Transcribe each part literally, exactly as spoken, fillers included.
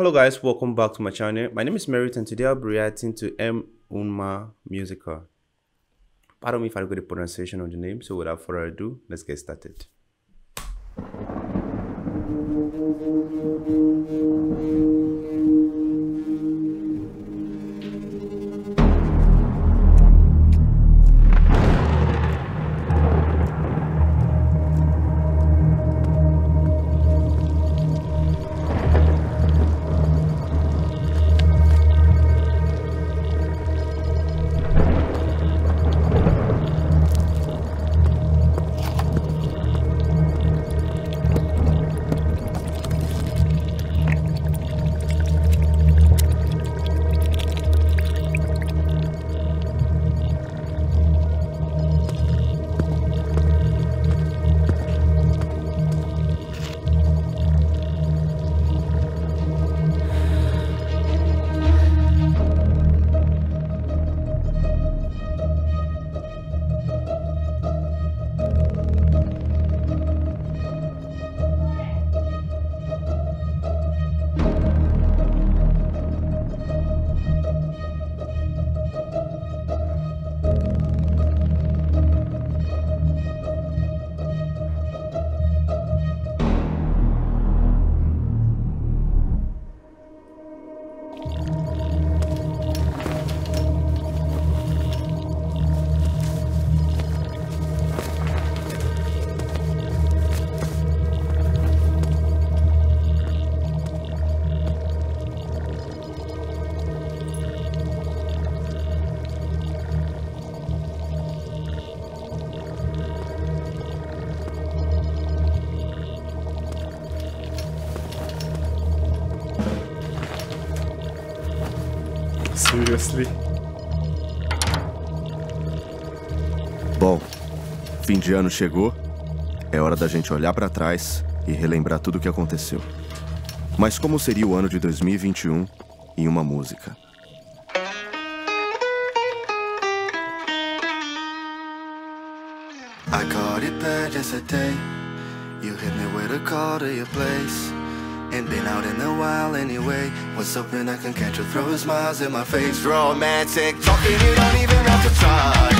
Hello guys, welcome back to my channel. My name is Merit and today I'll be reacting to E M U M A Música. Pardon me if I got the pronunciation on the name, so without further ado, let's get started. Seriously? Bom, fim de ano chegou. É hora da gente olhar pra trás e relembrar tudo o que aconteceu. Mas como seria o ano de dois mil e vinte e um em uma música? I caught it bad yesterday. You hit me with a call to your place. Ain't been out in a while anyway. Was hoping I can catch you, throw smiles in my face. Romantic talking, you don't even have to try.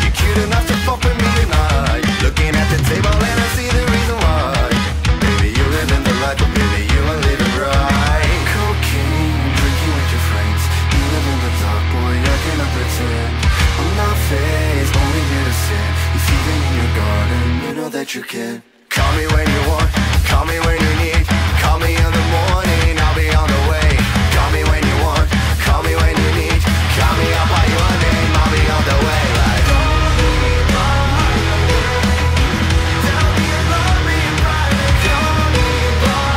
You're cute enough to fuck with me tonight. Looking at the table and I see the reason why. Baby, you're living the life, but baby, you ain't living right. Cocaine, drinking with your friends. You live in the dark, boy, I cannot pretend. I'm not faced, only here to sin. It's even in your garden, you know that you can. Call me when you want, call me when you need. Call me in the morning, I'll be on the way. Call me when you want, call me when you need. Call me up by your name, I'll be on the way. Like, call me by your name. Tell me you love me in private. Call me by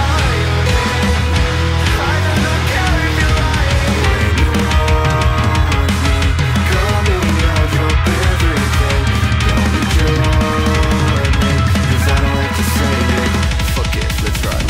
your name. I don't care if you're lying. When you want me, call me out for everything. Don't be cured, cause I don't like to say it. Fuck it, let's run.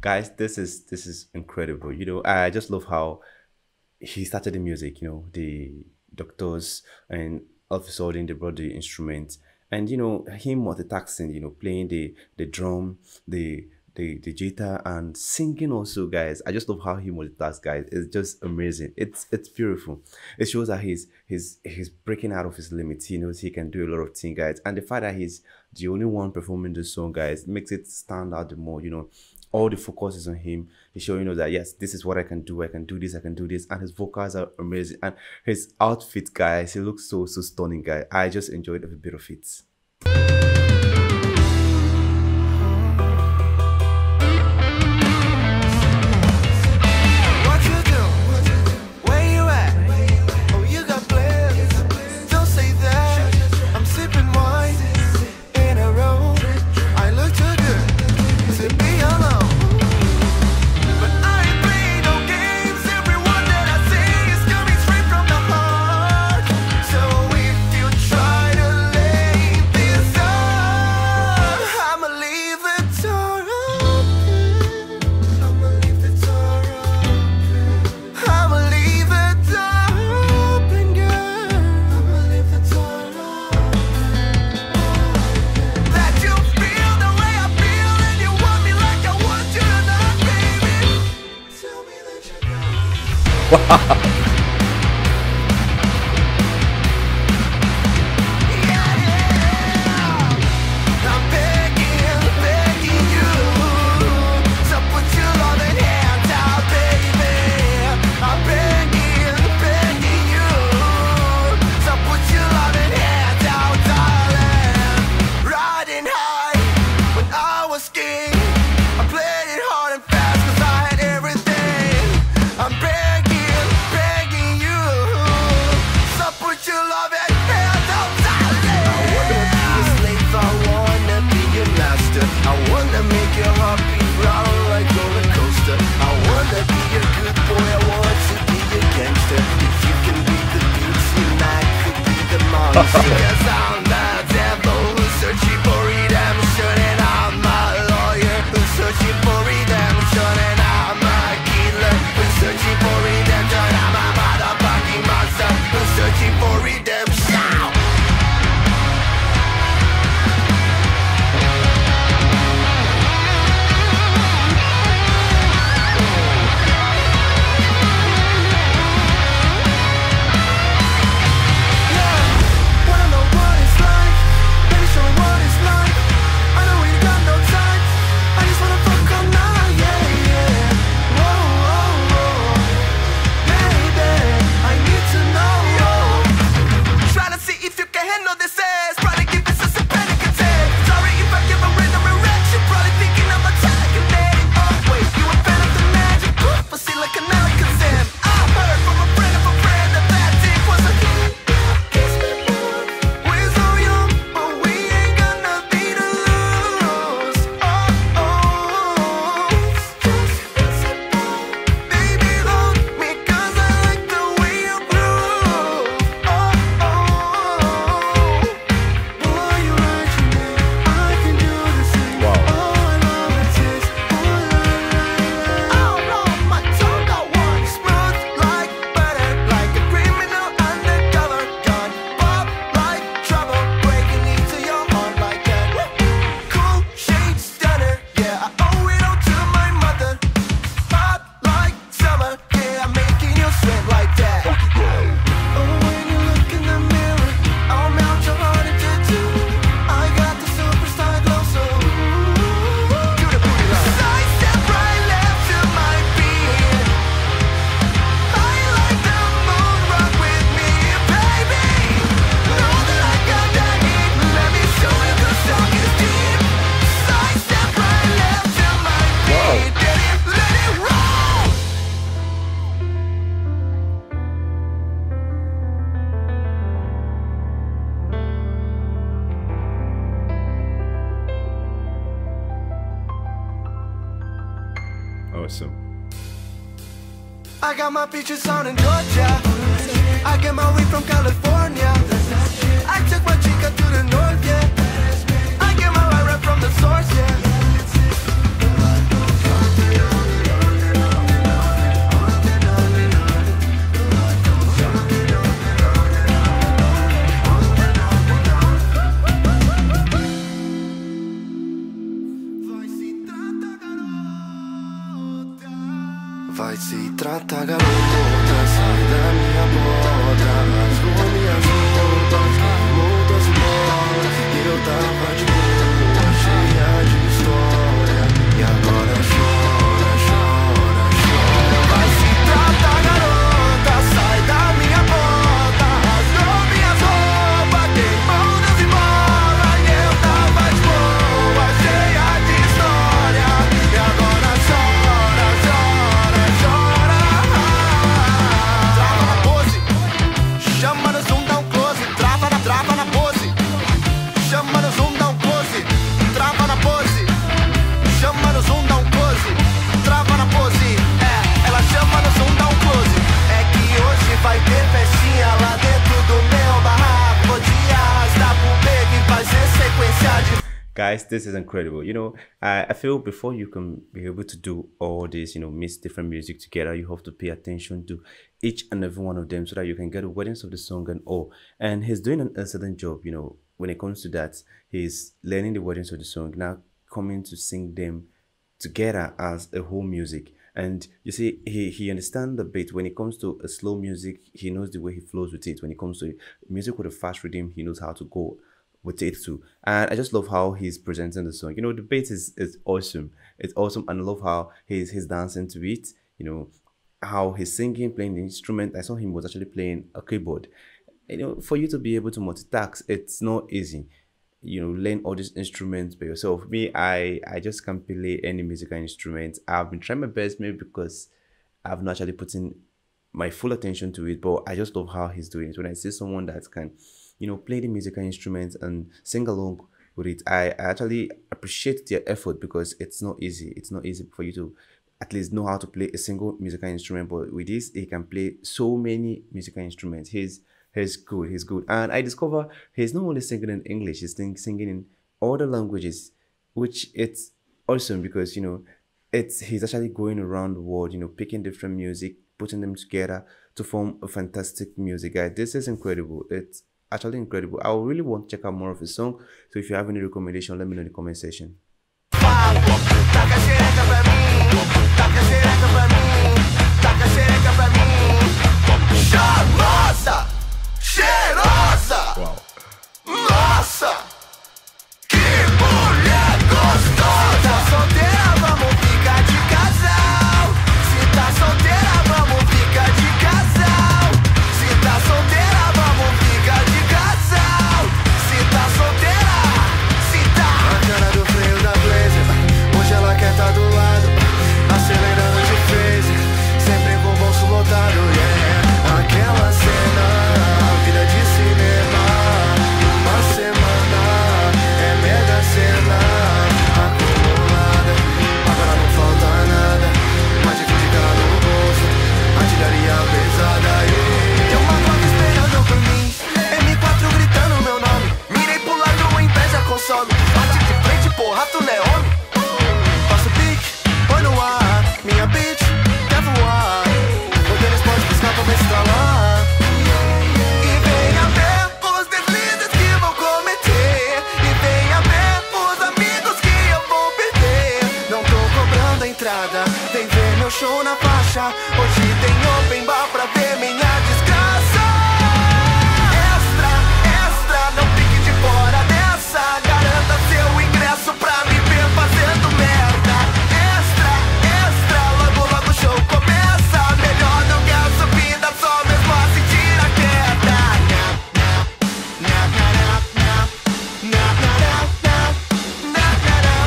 Guys, this is this is incredible. You know, I just love how he started the music. You know, the doctors and all of a sudden they brought the instruments, and you know him multitasking. You know, playing the the drum, the the the guitar and singing also, guys. I just love how he multitasks, guys. It's just amazing. It's it's beautiful. It shows that he's he's he's breaking out of his limits. He knows he can do a lot of things, guys. And the fact that he's the only one performing this song, guys, makes it stand out the more. You know, all the focus is on him. He's showing us that yes, this is what I can do. I can do this. I can do this. And his vocals are amazing. And his outfit, guys, he looks so so stunning, guys. I just enjoyed every bit of it. Awesome. I got my peaches on in Georgia. I get my weed from California. I took my chica to the north, yeah. I get my right from the source, yeah. Guys, this is incredible. You know, I, I feel before you can be able to do all this, you know, mix different music together, you have to pay attention to each and every one of them so that you can get the words of the song and all. And he's doing an excellent job, you know, when it comes to that. He's learning the words of the song, now coming to sing them together as a whole music. And you see, he, he understands the beat. When it comes to a slow music, he knows the way he flows with it. When it comes to music with a fast rhythm, he knows how to go with it too. And I just love how he's presenting the song. You know, the beat is, is awesome. It's awesome. And I love how he's, he's dancing to it. You know, how he's singing, playing the instrument. I saw him was actually playing a keyboard. You know, for you to be able to multitask, it's not easy. You know, learn all these instruments by yourself. Me, I, I just can't play any musical instrument. I've been trying my best, maybe because I've not actually put in my full attention to it, but I just love how he's doing it. When I see someone that can, you know, play the musical instruments and sing along with it, I actually appreciate their effort, because it's not easy. It's not easy for you to at least know how to play a single musical instrument, but with this, he can play so many musical instruments. He's He's good, he's good. And I discover he's not only singing in English, he's singing in other languages, which it's awesome, because, you know, it's he's actually going around the world, you know, picking different music, putting them together to form a fantastic music. Guys, this is incredible. It's actually incredible. I really want to check out more of his song. So if you have any recommendation, let me know in the comment section. Vem ver meu show na faixa. Hoje tem open bar pra ver minha desgraça. Extra, extra, não fique de fora dessa. Garanta seu ingresso pra me ver fazendo merda. Extra, extra, logo logo o show começa. Melhor não que a subida, só mesmo a sentir a queda. Na, na, na, na, na, na, na, na, na, na, na.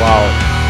Wow.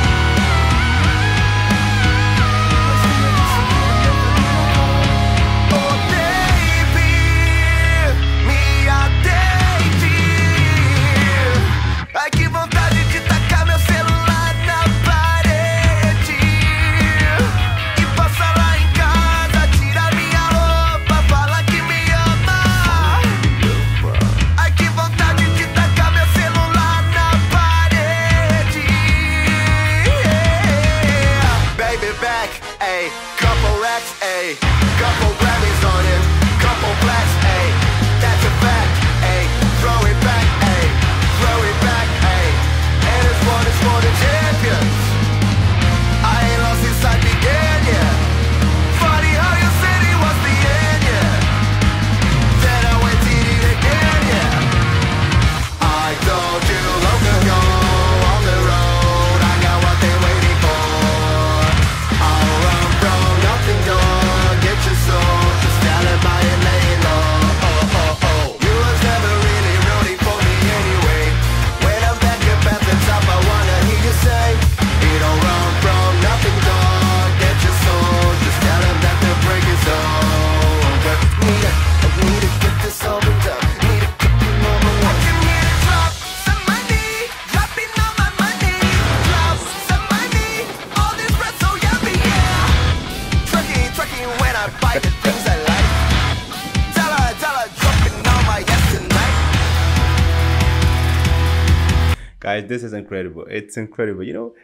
Guys, this is incredible. It's incredible. You know,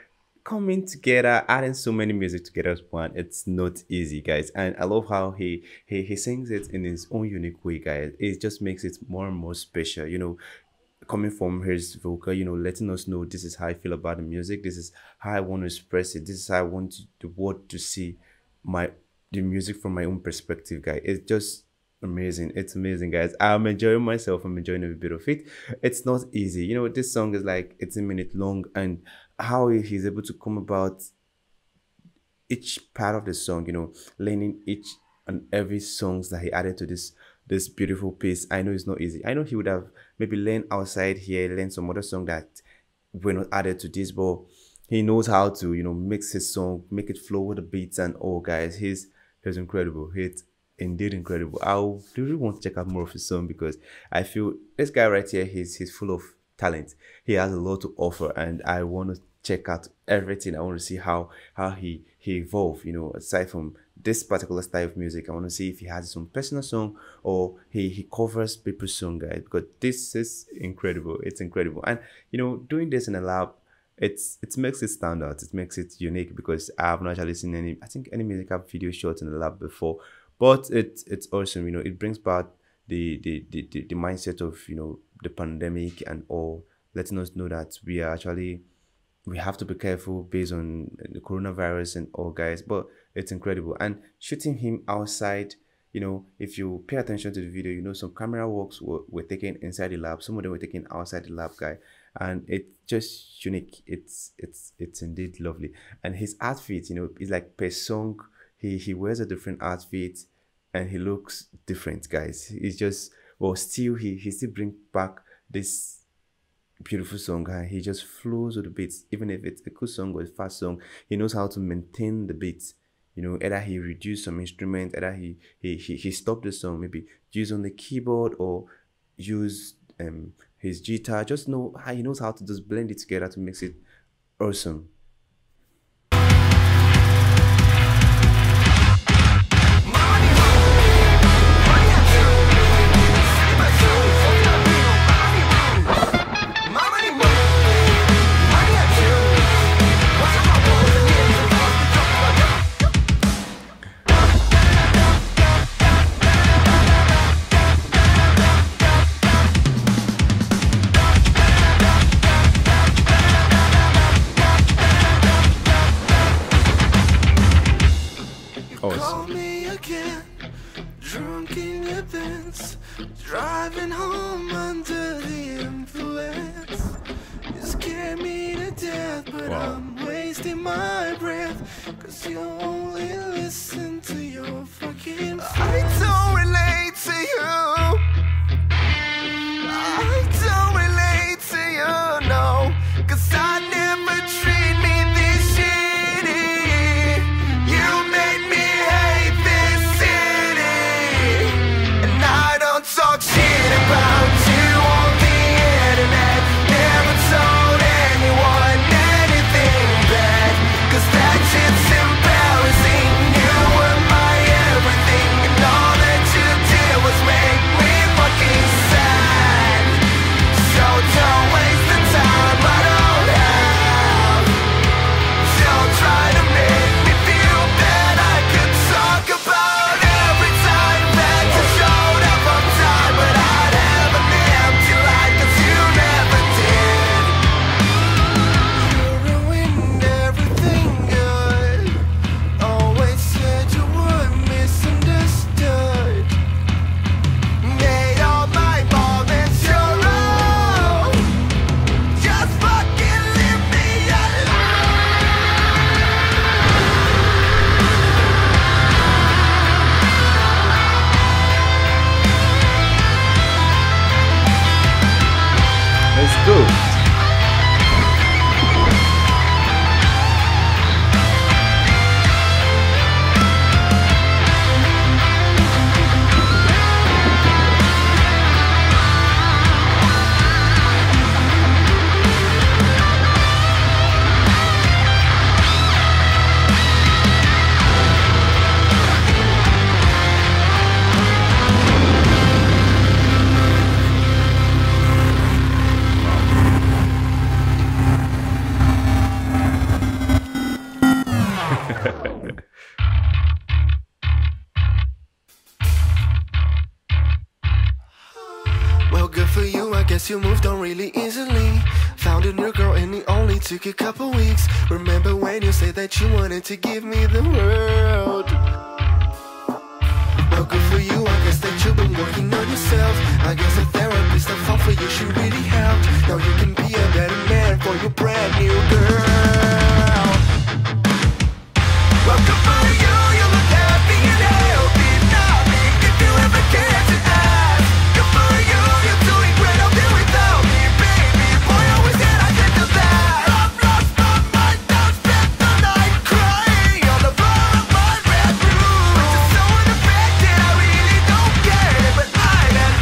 coming together, adding so many music together as one, it's not easy, guys. And I love how he, he he sings it in his own unique way, guys. It just makes it more and more special, you know, coming from his vocal, you know, letting us know this is how I feel about the music, this is how I want to express it, this is how I want to, the world to see my the music from my own perspective, guys. It's just amazing. It's amazing, guys. I'm enjoying myself. I'm enjoying every bit of it. It's not easy. You know, this song is like it's a minute long, and how he's able to come about each part of the song, you know, learning each and every songs that he added to this this beautiful piece. I know it's not easy. I know he would have maybe learned outside here, learned some other song that were not added to this, but he knows how to, you know, mix his song, make it flow with the beats and all, guys. He's he's incredible. He's indeed incredible. I really want to check out more of his song because I feel this guy right here, he's he's full of talent. He has a lot to offer, and I want to check out everything. I want to see how how he he evolved, you know, aside from this particular style of music. I want to see if he has his own personal song or he he covers people's song, guys, because this is incredible. It's incredible. And you know, doing this in a lab, It's it makes it stand out. It makes it unique because I've not actually seen any, I think, any music video shot in the lab before. But it's it's awesome, you know. It brings back the the, the the the mindset of, you know, the pandemic and all, letting us know that we are actually we have to be careful based on the coronavirus and all, guys. But it's incredible. And shooting him outside, you know, if you pay attention to the video, you know, some camera works were, were taken inside the lab, some of them were taken outside the lab, guy. And it's just unique. It's it's it's indeed lovely. And his outfit, you know, is like per song. He he wears a different outfit, and he looks different, guys. He's just well, still he he still brings back this beautiful song, and he just flows with the beats. Even if it's a cool song or a fast song, he knows how to maintain the beats. You know, either he reduce some instrument, either he he he he stop the song, maybe use on the keyboard or use um. his guitar. Just know how he knows how to just blend it together to make it awesome. Call me again, drunk in your pants, driving home under the influence. You scare me to death, but wow. I'm wasting my breath, cause you only listen to your fucking friends. I don't relate to you. I don't relate to you, no, cause I never treat me this shitty. You It's embarrassing, you were my everything. Well, good for you, I guess you moved on really easily. Found a new girl and it only took a couple weeks. Remember when you said that you wanted to give me the world? Well, good for you, I guess that you've been working on yourself. I guess a therapist I found for you, she really helped. Now you can be a better man for your brand new girl. Well, good for you, you look happy and healthy. Nothing if you ever care to ask. Good for you, you're doing great out there without me. Baby boy, I always said I did the best. I've lost my mind, I've spent the night crying on the floor of my red room. I'm just so unaffected, I really don't care. But I am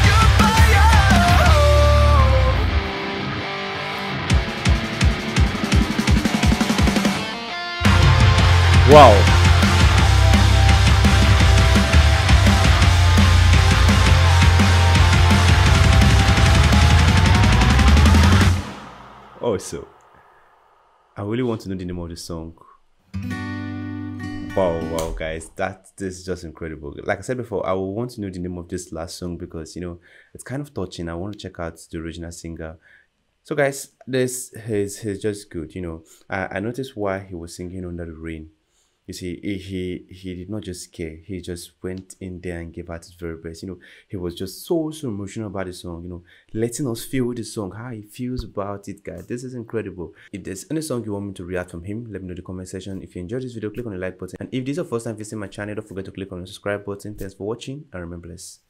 good by you. Wow. Also, I really want to know the name of the song. Wow, wow, guys, that this is just incredible. Like I said before, I will want to know the name of this last song because, you know, it's kind of touching. I want to check out the original singer. So, guys, this is, is just good. You know, I, I noticed why he was singing Under the Rain. You see, he, he he did not just care. He just went in there and gave out his very best. You know, he was just so, so emotional about the song, you know, letting us feel the song, how he feels about it, guys. This is incredible. If there's any song you want me to react from him, let me know in the comment section. If you enjoyed this video, click on the like button. And if this is your first time visiting my channel, don't forget to click on the subscribe button. Thanks for watching and remember this.